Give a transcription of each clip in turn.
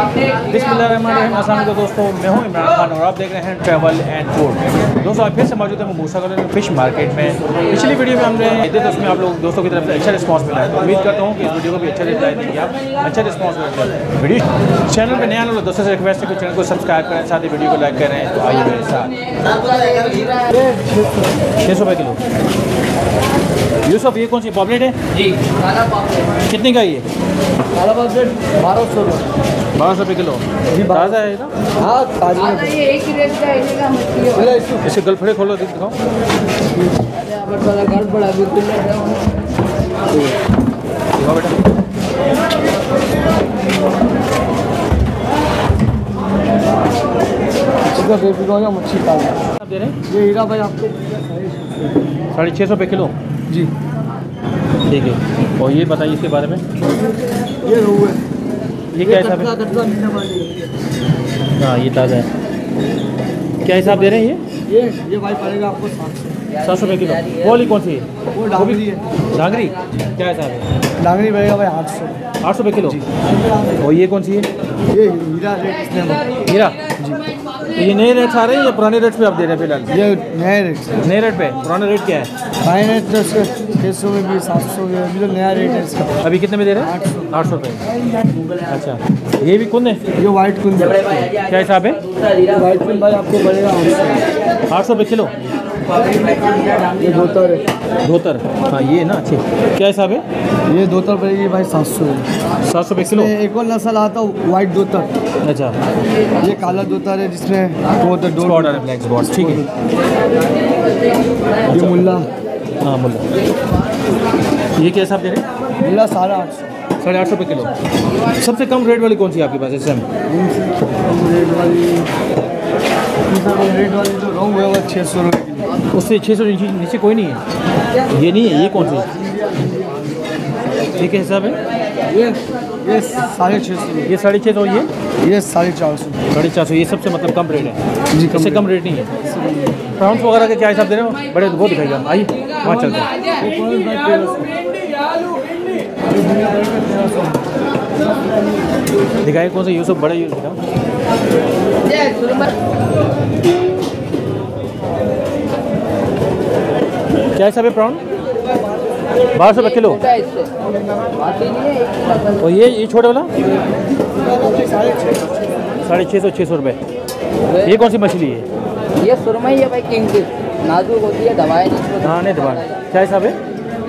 बिस्मिल्लाहिर्रहमानिर्रहीम। अस्सलाम वालेकुम दोस्तों, मैं हूं इमरान खान और आप देख रहे हैं ट्रैवल एंड फूड। दोस्तों आप फिर से मौजूद हैं मूसा कॉलोनी फिश मार्केट में। पिछली वीडियो में हमने देखा तो उसमें आप लोग दोस्तों की तरफ से अच्छा रिस्पांस मिला है, तो उम्मीद करता हूं कि इस वीडियो को भी अच्छा रिप्लाई देंगे आप। अच्छा रिस्पांस मिला वीडियो चैनल पर नया लोग दोस्तों से रिक्वेस्ट है कि चैनल को सब्सक्राइब करें, साथ ही वीडियो को लाइक करें। तो आइए मेरे साथ 600 रुपये किलो। यूसुफ ये कौन सी पॉपलेट है जी? कितने का ये? 1200 रुपये किलो। ताज़ा है ना? हाँ ताज़ा है। इसके गलफड़े खोलो दिखाओ। दिखाओ बेटा। मच्छी आप दे रहे हैं ये हीरा भाई आपको 650 रुपये किलो जी, ठीक है। और ये बताइए इसके बारे में। ये रोहू है। ये क्या हिसाब है? हाँ ये ताज़ा है। क्या हिसाब दे रहे हैं ये? ये भाई पड़ेगा आपको 700 रुपये किलो। बोली कौन सी है? वो डांगरी है। डांगरी क्या हिसाब है? डांगरी पड़ेगा भाई 800 रुपये किलो। और ये कौन सी है? ये हीरा रेट। हीरा जी। ये नए रेट आ रहे हैं या पुराने रेट पे आप दे रहे हैं फिलहाल? ये नए रेट। नए रेट पे? पुराना रेट क्या है? हाई रेट तो 600 में भी 700 में अभी तो नया रेट है इसका। अभी कितने में दे रहे हैं? 800 रुपये। अच्छा ये भी कुन है? ये वाइट कुन। क्या हिसाब है? वाइट कुन भाई आपको पड़ेगा 800 रुपये किलो। ये धोतर है। धोतर हाँ ये ना अच्छे। क्या हिसाब है? ये धोतर पड़ेगी भाई 700 रुपये किलो। एक और नस्ल आता वाइट धोतर। अच्छा ये काला धोतर है जिसमें ब्लैक स्पॉट, ठीक है। ये मुल्ला। हाँ मुल्ला। ये क्या हिसाब दे रहे हैं? मुल्ला 850 किलो। सबसे कम रेट वाली कौन सी आपके पास इस टाइम? रेट वाली जो रोहू है वो 600 रुपये किलो। उससे 600 नीचे कोई नहीं है। ये नहीं है। ये कौन सी है? ठीक है हिसाब है। ये 650। ये 650। ये 450। 450। ये सबसे मतलब कम रेट है जी, सबसे कम रेट नहीं है। प्राउंस वगैरह का क्या हिसाब दे रहे हो? बड़े वो दिखाइए। आइए वहाँ चलते हैं। दिखाइए कौन सा? यूसुफ बड़े यूज क्या हिसाब है? प्राउन 1200 रुपये किलो। और ये छोटे वाला 650 रुपये। ये कौन सी मछली है? ये सुरमई है भाई, किंगफिश। नाजुक होती है, दबाए हाँ नहीं दबाए। क्या हिसाब है?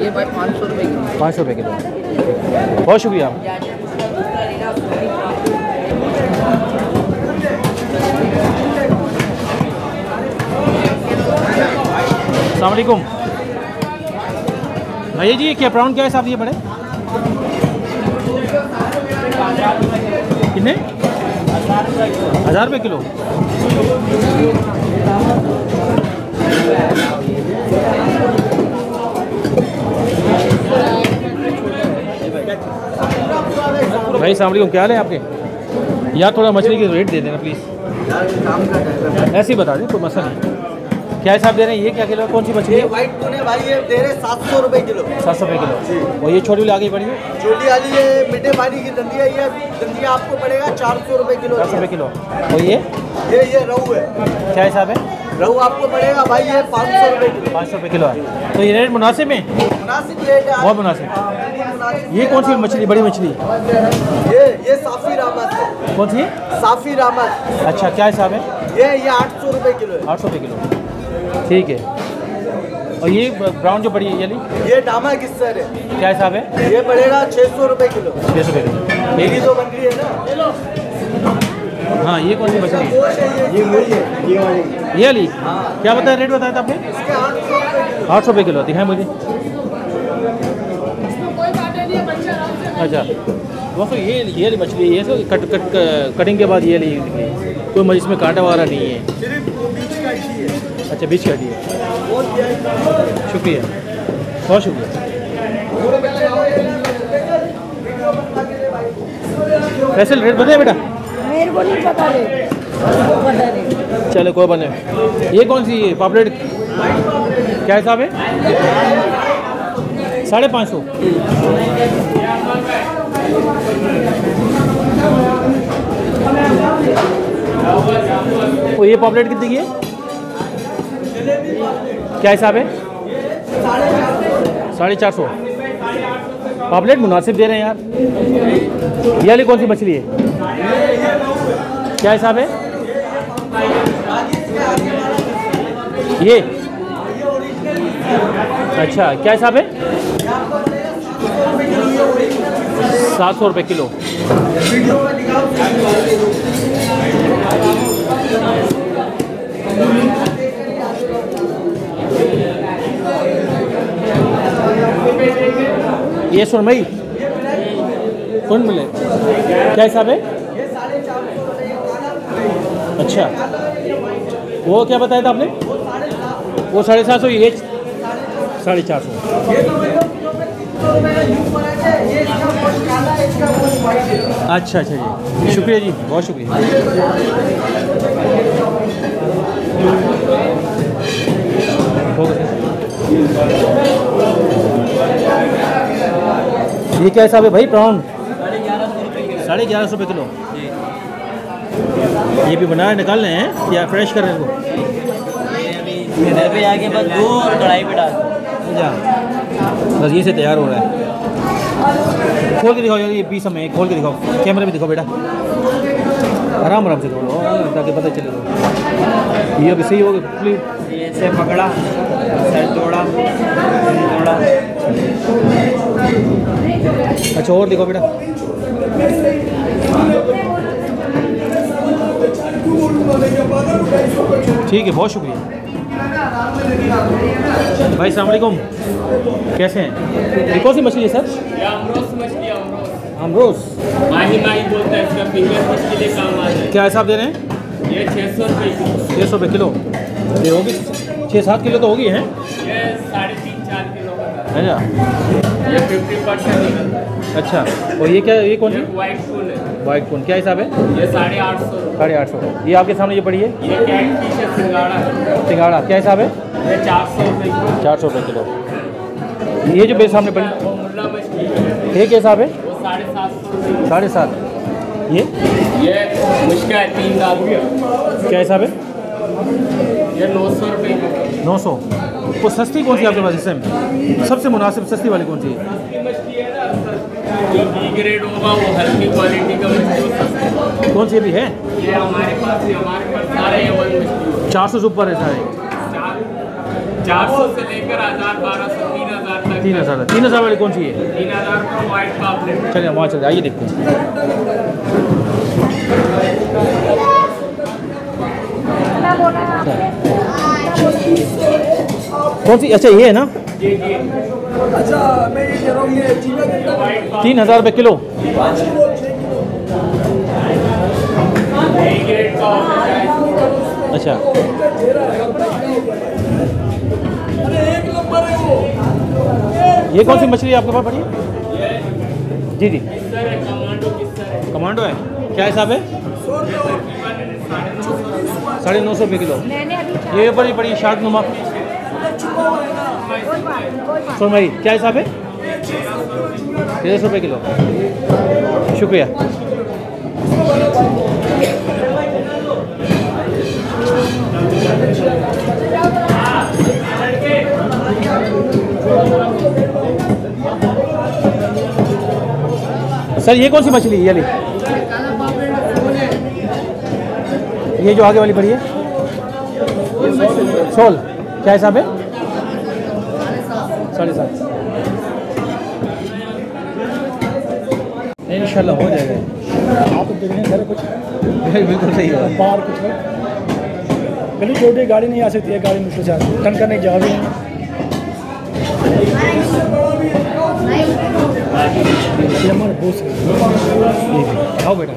ये भाई 500 रुपये किलो। 500 रुपये किलो। बहुत शुक्रिया। अस्सलाम वालेकुम भैया जी। क्या प्राउन क्या हिसाब दिए बड़े? कितने? 1000 रुपये किलो। भाई अस्सलाम वालेकुम, क्या हाल है आपके? यार थोड़ा मछली के रेट दे देना प्लीज़। ऐसे ही बता दें, कोई मसला नहीं। क्या हिसाब दे रहे हैं? ये क्या किलो? कौन सी मछली? ये वाइट कौन है भाई? ये दे रहे 700 रुपये किलो। 700 रुपये किलो। और ये छोटी वाली आगे बढ़िए। छोटी वाली ये मीठे पानी की दंडी है। ये दंडिया आपको पड़ेगा 400 रुपये किलो। 400 रुपये किलो। और ये रोहू है। क्या हिसाब है? रोहू आपको पड़ेगा भाई ये 500 रुपये किलो। 500 रुपये किलो है। तो ये रेट मुनासिब है, मुनासिब रेट है, बहुत मुनासिब। ये कौन सी मछली? बड़ी मछली। ये साफिर अहमद। कौन सी? साफिर अहमद। अच्छा क्या हिसाब है? ये 800 रुपये किलो। 800 रुपये किलो, ठीक है। और ये ब्राउन जो बड़ी है ये डामा किस्सर है। क्या हिसाब है? ये पड़ेगा 600 रुपये किलो। 600 रुपये किलो। मेरी तो बन रही है ना। हाँ ये कौन सी मछली है? ये मुर्गी है। ये वाली क्या बताया रेट? बताया था आपने 800 रुपये किलो। दिखाएं मुझे। अच्छा दोस्तों ये ली मछली, ये सब कटिंग के बाद ये ली, कोई इसमें कांटा वगैरह नहीं है। अच्छा बीच का दिए, शुक्रिया, बहुत शुक्रिया। कैसे रेट बताए बेटा? मेरे को नहीं पता रेट। चलो कोई बने। ये कौन सी है? पापलेट। क्या हिसाब है? 550। और ये पॉपलेट कितने की है, क्या हिसाब है? 450 पॉपलेट मुनासिब दे रहे हैं यार। ये वाली कौन सी मछली है, क्या हिसाब है? ये अच्छा, क्या हिसाब है? 700 रुपये किलो। ये सुनमई कौन मिले, क्या हिसाब है? अच्छा, वो क्या बताया था आपने? वो 750। ये 450। अच्छा अच्छा जी, शुक्रिया जी, बहुत शुक्रिया। ये क्या हिसाब है भाई? प्राउन 1150 रुपये किलो। ये भी बना निकाल रहे हैं या फ्रेश कर रहे हैं? पे आके बस दो और कढ़ाई पे डाल, बस ये से तैयार हो रहा है। खोल के दिखाओ यार, ये बीस में खोल के दिखाओ, कैमरे में दिखाओ बेटा, आराम आराम से खोलो ताकि पता चले। ये सही होगा कंप्लीट, ये से पकड़ा सर तोड़ा। अच्छा और दिखाओ बेटा, ठीक है, बहुत शुक्रिया भाई। अस्सलाम वालेकुम, कैसे हैं? कौन सी मछली है सर? अमरोस बोलता है इसका, बिजनेस के लिए काम आता है। क्या हिसाब दे रहे हैं? ये 600 रुपये किलो। ये होगी 6-7 किलो तो होगी है, ये 3.5-4 किलो है ना, ये 50%। अच्छा, और ये क्या, ये कौन सी? वाइट कून है। वाइट कून क्या हिसाब है? ये 850। 850। ये आपके सामने ये पड़ी है, ये सिंगाड़ा। क्या हिसाब है? ये 400 रुपये किलो। ये जो मेरे सामने पड़ी है क्या हिसाब है? 750। ये मुश्किल है, 3 लाख। क्या हिसाब है? ये 900 रुपये। 900। वो सस्ती कौन सी आपके पास इसमें, सबसे मुनासिब सस्ती वाली कौन सी है? कौन सी भी है? ये हमारे पास सारे 400 से ऊपर है, सारे 400 से लेकर 1000, 1200, 3000 तक। 3000 वाली कौन सी है? 3000 वाइट पापलेट। चलिए वहाँ चले आइए, देखते हैं। कौन सी? अच्छा ये है ना। अच्छा मैं ये कह रहा हूँ, ये 3000 रुपये किलो। अच्छा, ये कौन सी मछली आपके पास पड़ी है? जी जी, कमांडो है। क्या हिसाब है? 950 रुपये किलो। ये ऊपर ही पड़ी शार्क नुमा सोनमरी। क्या हिसाब है? 300 रुपये किलो। शुक्रिया। सर ये कौन सी मछली है? ये जो आगे वाली पड़ी है सोल। क्या हिसाब है? 750। इंशाल्लाह हो जाएगा, आप देखने सारा कुछ बिल्कुल सही है। बाहर कुछ पहले छोटी गाड़ी नहीं आ सकती है, गाड़ी मुश्किल से आती है, टन करने की जगह भी नहीं। हमारे बोस आओ बेटा,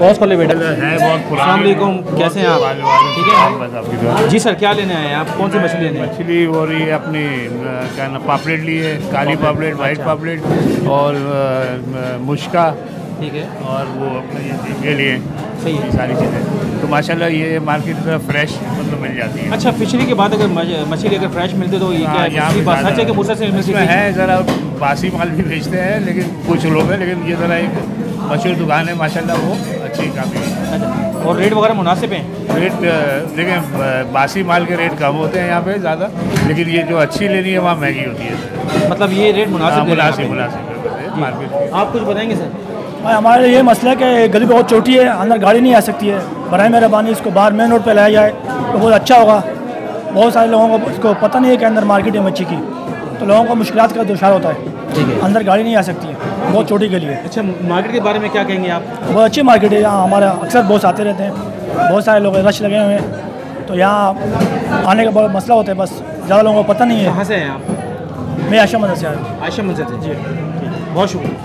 बहुत खोले बेटा है, बहुत पुराने। कैसे हैं आप? ठीक है बस आपकी। जी सर, क्या लेने आए हैं आप? कौन सी मछली लेने? मछली और ये अपनी क्या नाम, पापलेट ली है, काली पापलेट, वाइट पापलेट और मुश्का ठीक है, और वो अपने लिए सही है सारी चीज़ें। तो माशाल्लाह ये मार्केट में फ्रेश मतलब मिल जाती है। अच्छा, फिशरी के बाद अगर मछली अगर फ्रेश मिलते तो ये क्या है, यहाँ बात सच है कि बुरसा से मिलती है? ज़रा बासी माल भी भेजते हैं लेकिन कुछ लोग हैं, लेकिन ये ज़रा एक मशहूर दुकान है माशाल्लाह, वो अच्छी काफ़ी। अच्छा, और रेट वगैरह मुनासिब है? रेट देखिए, बासी माल के रेट कम होते हैं यहाँ पे ज़्यादा, लेकिन ये जो अच्छी लेनी है वहाँ महंगी होती है। मतलब ये रेट मुनासिब मार्केट। आप कुछ बताएँगे सर? भाई हमारे ये मसला है कि गली बहुत छोटी है, अंदर गाड़ी नहीं आ सकती है। बराए मेहरबानी इसको बाहर मेन रोड पर लाया जाए तो बहुत अच्छा होगा। बहुत सारे लोगों को इसको पता नहीं है कि अंदर मार्केट है मच्छी की, तो लोगों को मुश्किलात का दुशार होता है। ठीक है, अंदर गाड़ी नहीं आ सकती है, बहुत छोटी गली है। अच्छा, मार्केट के बारे में क्या कहेंगे आप? बहुत अच्छी मार्केट है, यहाँ हमारा अक्सर बहुत आते रहते हैं, बहुत सारे लोग रश लगे हुए हैं, तो यहाँ आने का बहुत मसला होता है, बस ज़्यादा लोगों को पता नहीं है। कहाँ से हैं आप? मैं आशा मंजर से आ रहा हूँ। आशा मंजर से, जी बहुत शुक्रिया।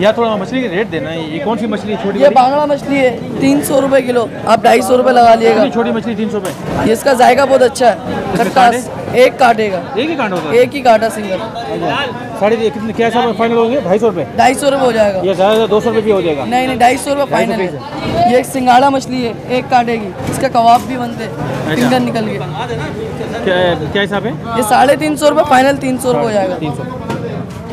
यार थोड़ा मछली का रेट देना है, ये कौन सी मछली है? छोटी, ये बांगड़ा मछली है, 300 रुपए किलो, आप 250 रुपए लगा लीजिएगा। छोटी मछली 300 रुपए। इसका जायका बहुत अच्छा है, खट्टास, एक काटेगा, एक ही कांटा होता है, एक ही कांटा सिंगल। साढ़े कितने क्या हिसाब फाइनल होंगे? 250 रुपए। 250 रुपये हो जाएगा ये, ज़्यादा 200 रुपये भी हो जाएगा। नहीं, 250 रुपये फाइनल है। ये एक सिंगाड़ा मछली है, एक कांटे की, इसका कबाब भी बनते हैं, टिंडर निकल गए। क्या हिसाब है? ये 350 रुपये फाइनल, 300 रुपये हो जाएगा। 300।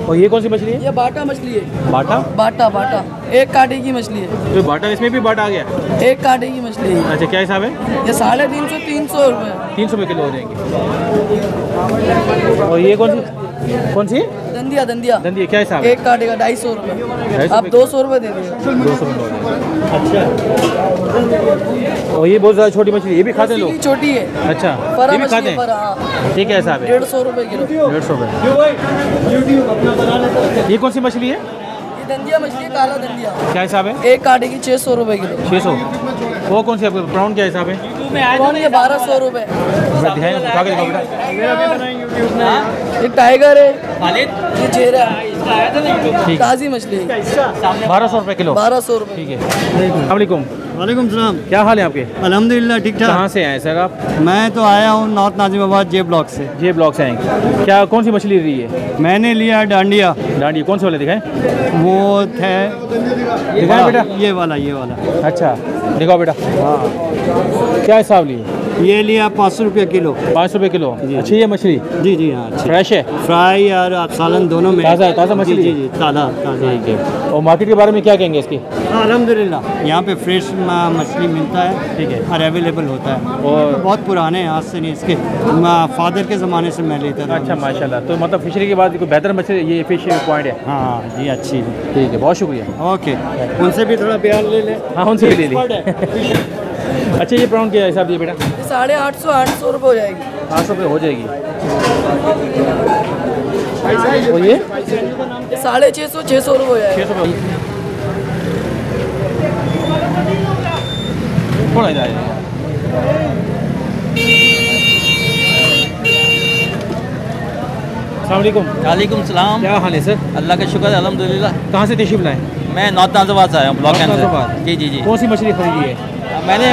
और ये कौन सी मछली है? ये बाटा मछली है। बाटा? बाटा बाटा, एक कांटे की मछली है। तो बाटा, इसमें भी बाटा आ गया, एक कांटे की मछली है। अच्छा, क्या हिसाब है? ये 350, 300 रुपये, 300 रुपये किलो हो जाएंगे। और ये कौन सी दंदिया? दंदिया क्या हिसाब है? एक कांटे का 250 रुपये, आप 200 रुपये दे दीजिए। 200 रुपये, अच्छा। और ये बहुत ज़्यादा छोटी मछली, ये भी खाते लोग? छोटी है। अच्छा, ये भी खाते हैं, ठीक है साहब। 150 रुपये किलो, 150 रुपये। ये कौन सी मछली है? ये दंदिया मछली है, काला दंदिया। क्या हिसाब है? एक कांटे की 600 रुपये किलो। 600। वो कौन सी आपको प्राउन क्या हिसाब है? प्राउन ये 1200 रुपये। ये टाइगर है, ये चेहरा है, ताज़ी मछली, 1200 रुपये किलो। 1200 रुपये, ठीक है। वालेकुम सलाम, क्या हाल है आपके? अल्हम्दुलिल्लाह ठीक ठाक। कहाँ से आए सर आप? मैं तो आया हूँ नॉर्थ नाजिमाबाद, जे ब्लॉक से। जे ब्लॉक से आएंगे। क्या कौन सी मछली ली है? मैंने लिया डांडिया। डांडिया कौन से वाले दिखाएं? वो थे दिखाएं बेटा, ये वाला। अच्छा दिखाओ बेटा। हाँ, क्या हिसाब लिए? ये लिया 500 रुपये किलो। 500 रुपये किलो, अच्छी है मछली? जी, हाँ फ्रेश है, फ्राई और आप सालन दोनों में। ताज़ा मछली? जी, ताज़ा। ठीक है, और मार्केट के बारे में क्या कहेंगे इसकी? अल्हम्दुलिल्लाह यहाँ पे फ्रेश मछली मिलता है, ठीक है, और अवेलेबल होता है। और तो बहुत पुराने हाथ से नहीं, इसके फादर के ज़माने से मैं लेता था। अच्छा माशाल्लाह, तो मतलब फिशरी के बाद बेहतर मछली ये फिश पॉइंट है? हाँ जी, अच्छी है, ठीक है, बहुत शुक्रिया। ओके, उनसे भी थोड़ा प्यार ले लें। हाँ, उनसे भी ले लें। अच्छा, ये प्राउन क्या हिसाब है बेटा? 850, 800 रुपये हो जाएगी। 800 रुपये हो जाएगी। और ये 650, 600 रुपये हो जाएगी। 600 रुपये थोड़ा जाएगा। वालेकुम सलाम, क्या हाल है सर? अल्लाह का शुक्र अल्हम्दुलिल्लाह। कहाँ से तशरीफ लाए? मैं नॉर्थ नाजिमाबाद से आया हूँ, ब्लॉक एंड। जी। कौन सी मछली खरीदी है? मैंने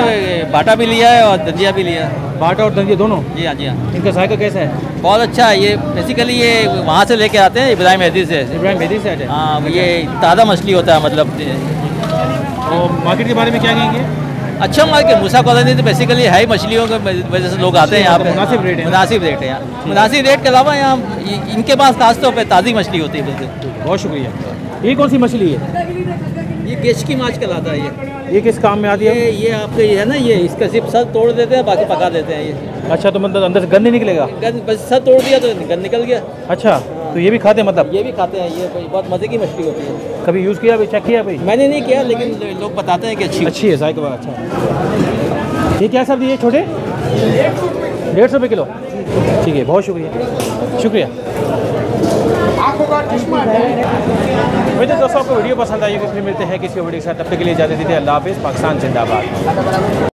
बाटा भी लिया है और दंजिया भी लिया। बाटा और दंजिया दोनों? जी हाँ। इनका जायका कैसा है? बहुत अच्छा है। ये बेसिकली ये वहाँ से लेके आते हैं, इब्राहिम हदी से। आते हैं। हाँ, ये ताज़ा मछली होता है मतलब। और मार्केट के बारे में क्या कहेंगे? अच्छा मार्केट मूसा कॉलोनी तो बेसिकली है, मछलियों के वजह से लोग आते हैं यहाँ पे। मुनासिब रेट है यहाँ। मुनासिब रेट के अलावा यहाँ इनके पास खास तौर पर ताज़ी मछली होती है। बिल्कुल, बहुत शुक्रिया। ये कौन सी मछली है? ये गेच की माछ कहलाता है। ये किस काम में आती है? ये आपके ये है ना, ये इसका सिर्फ सर तोड़ देते हैं, बाकी पका देते हैं ये। अच्छा, तो मतलब अंदर से गंद नहीं निकलेगा? गंद बस सर तोड़ दिया तो गंद निकल गया। अच्छा, तो ये भी खाते हैं मतलब? ये भी खाते हैं। ये बहुत मज़े की मछली होती है। कभी यूज़ किया, चेक किया भाई? मैंने नहीं किया, लेकिन लोग बताते हैं कि अच्छी है। साइक बार अच्छा। ये क्या सब्जी है? छोटे 150 रुपये किलो, ठीक है, बहुत शुक्रिया। मुझे दोस्तों, आपको वीडियो पसंद आई है, इसलिए मिलते हैं किसी वीडियो के साथ, तब तक के लिए इजाज़त दीजिए। अल्लाह हाफिज़। पाकिस्तान जिंदाबाद।